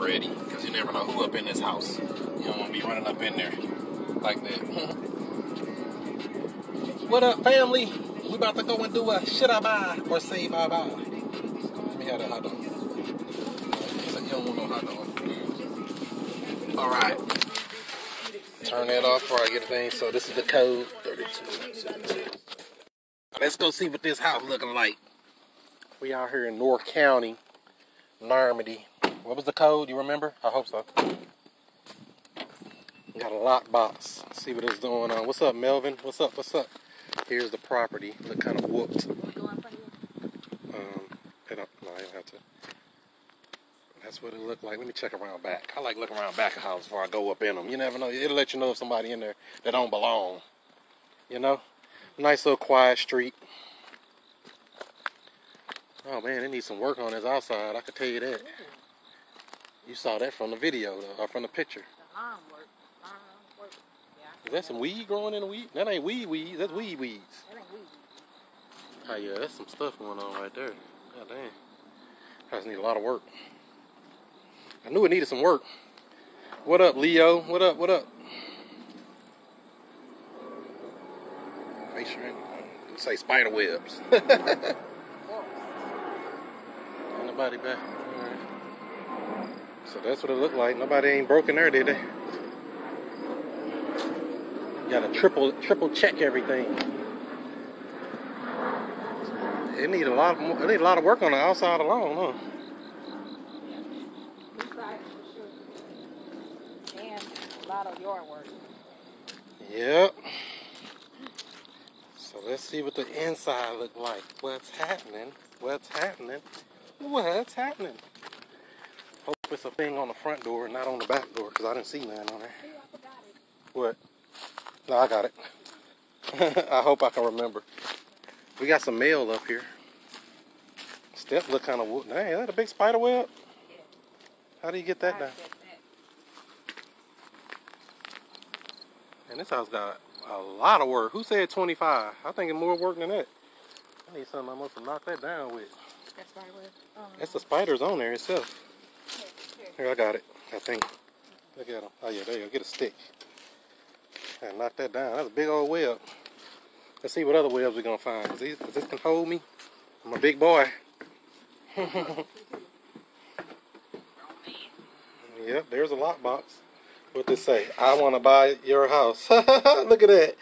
ready, because you never know who up in this house. You don't want to be running up in there like that. What up, family? We about to go and do a should I buy or say bye bye. Let me have that hot dog. You don't want no hot dog. All right. Turn that off before I get a thing. So this is the code 32. Let's go see what this house looking like. We out here in North County, Normandy. What was the code? You remember? I hope so. Got a lockbox. See what it's doing on. What's up, Melvin? What's up? What's up? Here's the property. Look kind of whooped. I don't have to. That's what it looked like. Let me check around back. I like looking around back of houses before I go up in them. You never know. It'll let you know if somebody in there that don't belong. You know? Nice little quiet street. Oh man, it needs some work on this outside. I can tell you that. You saw that from the video, though, or from the picture. The lawn work. Is that some weed growing in the weed? That ain't weed. That's weeds. That ain't weed. Oh yeah, that's some stuff going on right there. God damn. That just need a lot of work. I knew it needed some work. What up, Leo? What up? What up? Make sure it don't say spider webs. Ain't nobody back. All right. So that's what it looked like. Nobody ain't broken there, did they? You gotta triple check everything. It need a lot more. It need a lot of work on the outside alone, huh? And a lot of yard work. Yep. So let's see what the inside look like. What's happening? What's happening? What's happening? Hope it's a thing on the front door, not on the back door, because I didn't see none on there. See, I forgot it. What? No, I got it. I hope I can remember. We got some mail up here. Step look kind of wood. Dang, is that a big spider web? Yeah. How do you get that down? And this house got a lot of work. Who said 25? I think it's more work than that. I need something I must have knocked that down with. That spider web? That's the spiders on there itself. Here, I got it. I think. Look at them. Oh, yeah, there you go. Get a stick. And knock that down. That's a big old web. Let's see what other webs we're going to find. Cause this can hold me. I'm a big boy. Yep, there's a lockbox. What this say? I want to buy your house. Look at that.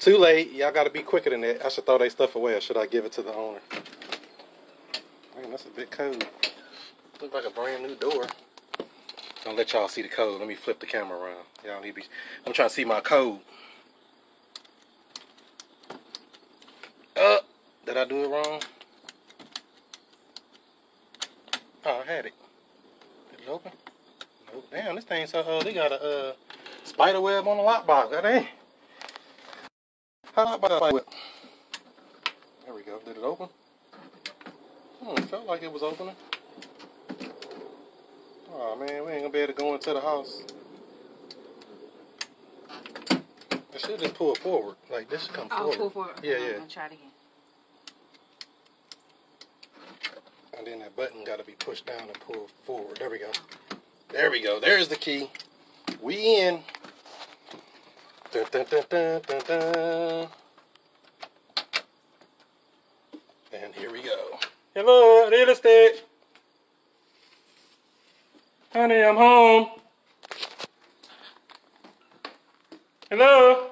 Too late. Y'all got to be quicker than that. I should throw their stuff away, or should I give it to the owner? Man, that's a big code. Looks like a brand new door. Don't let y'all see the code. Let me flip the camera around. Y'all need to be. I'm trying to see my code. Did I do it wrong? Oh, I had it. Did it open? Nope. Damn, this thing so they got a spider web on the lockbox. That ain't. How about that spider web? There we go. Did it open? It felt like it was opening. Oh man, we ain't gonna be able to go into the house. I should just pull it forward. Like this should come forward. Oh, pull forward. Yeah, yeah. I'm gonna try it again. And then that button gotta be pushed down and pulled forward. There we go. There we go. There's the key. We in. Dun, dun, dun, dun, dun, dun. And here we go. Hello, real estate. Honey, I'm home. Hello.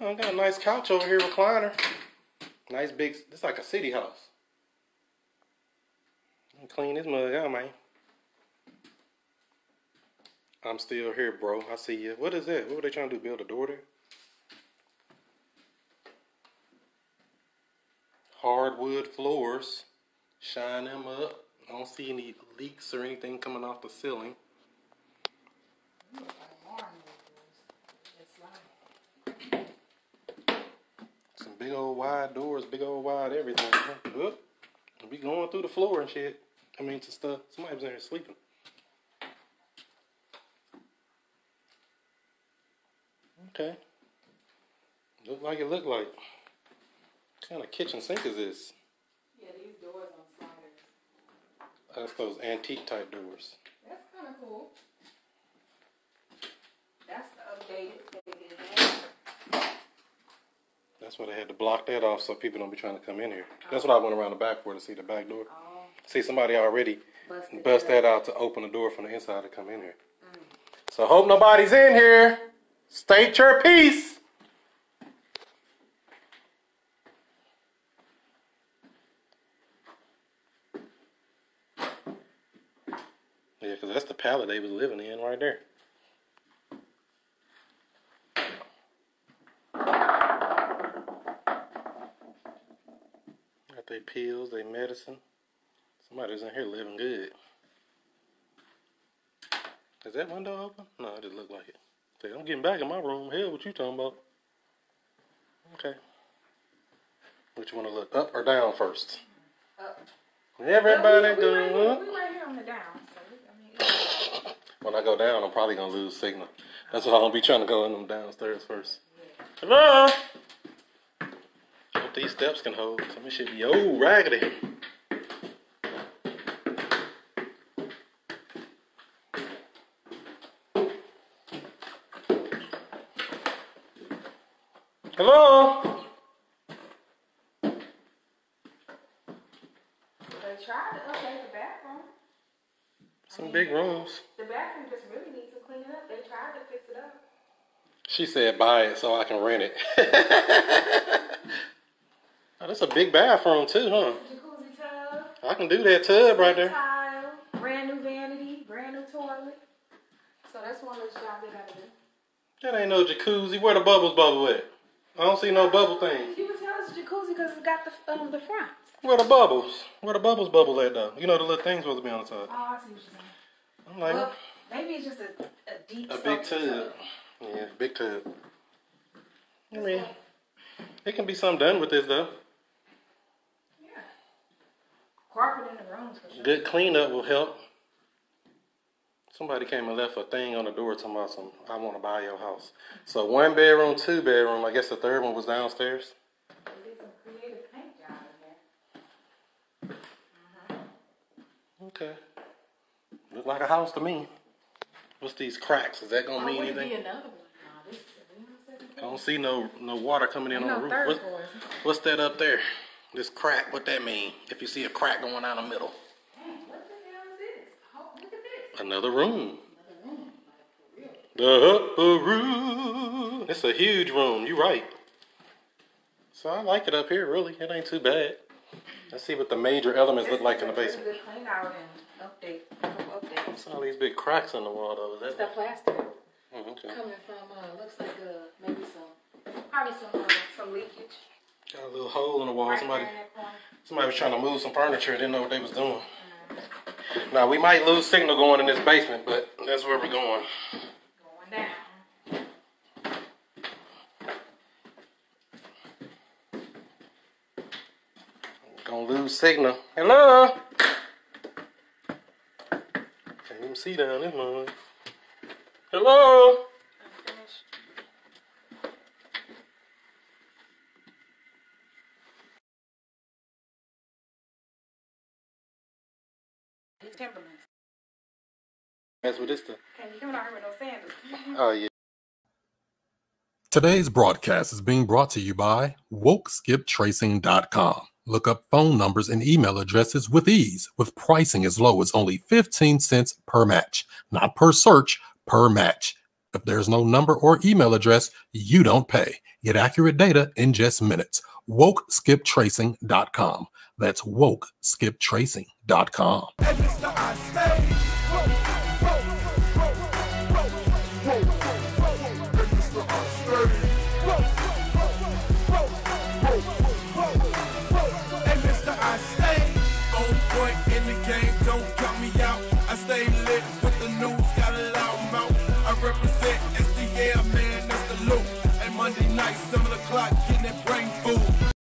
Oh, I got a nice couch over here, recliner. Nice big, it's like a city house. I'm clean this mug out, man. I'm still here, bro. I see you. What is that? What were they trying to do? Build a door there? Hardwood floors. Shine them up. I don't see any leaks or anything coming off the ceiling. Some big old wide doors, big old wide everything. Oop. We going through the floor and shit. I mean, some stuff. Somebody was in here sleeping. Okay. Look like it looked like. What kind of kitchen sink is this? Yeah, these doors on sliders. That's those antique type doors. That's kind of cool. That's the updated. That's why they had to block that off so people don't be trying to come in here. That's what I went around the back for, to see the back door. Oh. See, somebody already bust that out to open the door from the inside to come in here. Mm. So hope nobody's in here. State your peace. Yeah, because that's the pallet they was living in right there. Got their pills, their medicine. Somebody's in here living good. Is that window open? No, it just looked like it. Say, I'm getting back in my room. Hell, what you talking about? Okay. Which one to look, up or down first? Up. Everybody doing up. We right here on the down. When I go down, I'm probably going to lose signal. That's why I'm going to be trying to go in them downstairs first. Hello? Hope these steps can hold. Some of this shit be old raggedy. Hello? They tried to update the bathroom. Some big rooms. The bathroom just really needs to clean it up. They tried to fix it up. She said buy it so I can rent it. Oh, that's a big bathroom too, huh? Jacuzzi tub. I can do that tub right there. Tile, brand new vanity, brand new toilet. So that's one of those jobs they gotta do. That ain't no jacuzzi. Where the bubbles bubble at? I don't see no bubble thing. You would tell us jacuzzi because it's got the front. Where the bubbles? Where the bubbles bubble at though? You know the little thing's supposed to be on the side. Oh, I see what you're saying. I'm like, well, maybe it's just a deep. A big tub. Yeah, big tub. I mean, it can be something done with this though. Yeah. Carpet in the rooms for sure. Good cleanup will help. Somebody came and left a thing on the door talking about some, I want to buy your house. So 1 bedroom, 2 bedroom, I guess the 3rd one was downstairs. They did some creative paint job in there. Uh-huh. Okay. Look like a house to me. What's these cracks? Is that going to mean anything? Be another one. No, this is I don't see no water coming in on the roof. What's that up there? This crack, what that mean? If you see a crack going down the middle. Another room. The upper room. It's a huge room. You're right. So I like it up here, really. It ain't too bad. Let's see what the major elements look like in the basement. What's all these big cracks in the wall, though? It's the plastic. Mm-hmm, okay. Coming from, looks like maybe some leakage. Got a little hole in the wall. Right, somebody was trying to move some furniture and didn't know what they was doing. Now, we might lose signal going in this basement, but that's where we're going. Going down. We're going to lose signal. Hello? Can't even see down this moment. Hello? That's what it's the. Oh, yeah. Today's broadcast is being brought to you by WokeSkipTracing.com. Look up phone numbers and email addresses with ease, with pricing as low as only 15 cents per match. Not per search, per match. If there's no number or email address, you don't pay. Get accurate data in just minutes. WokeSkipTracing.com. That's WokeSkipTracing.com.